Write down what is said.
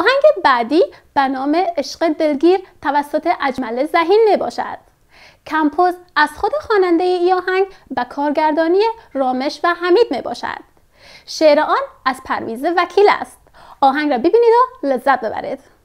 آهنگ بعدی به نام عشق دلگیر توسط اجمل زهین می باشد. کمپوز از خود خواننده ای آهنگ به کارگردانی رامش و حمید می باشد. شعر آن از پرویز وکیل است. آهنگ را ببینید و لذت ببرید.